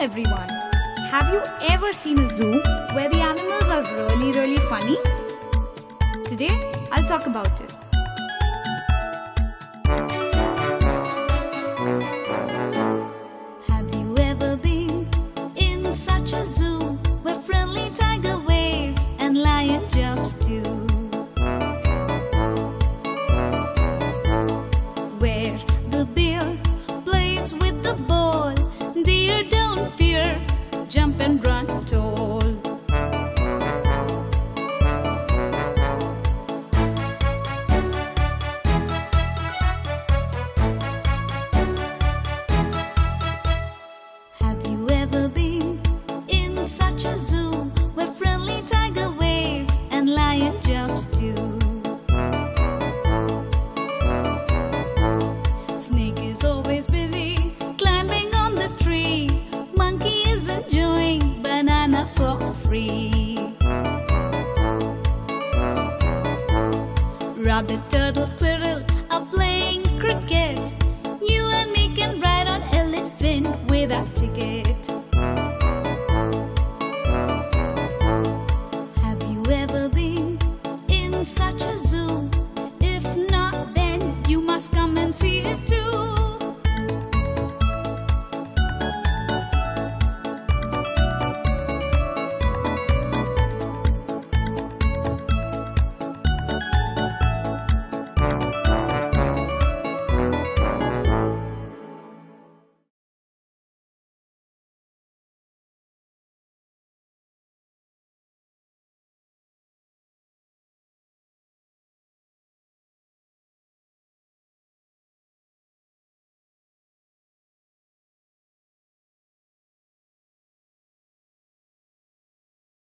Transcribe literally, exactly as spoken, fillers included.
everyone. Have you ever seen a zoo where the animals are really, really funny? Today, I'll talk about it.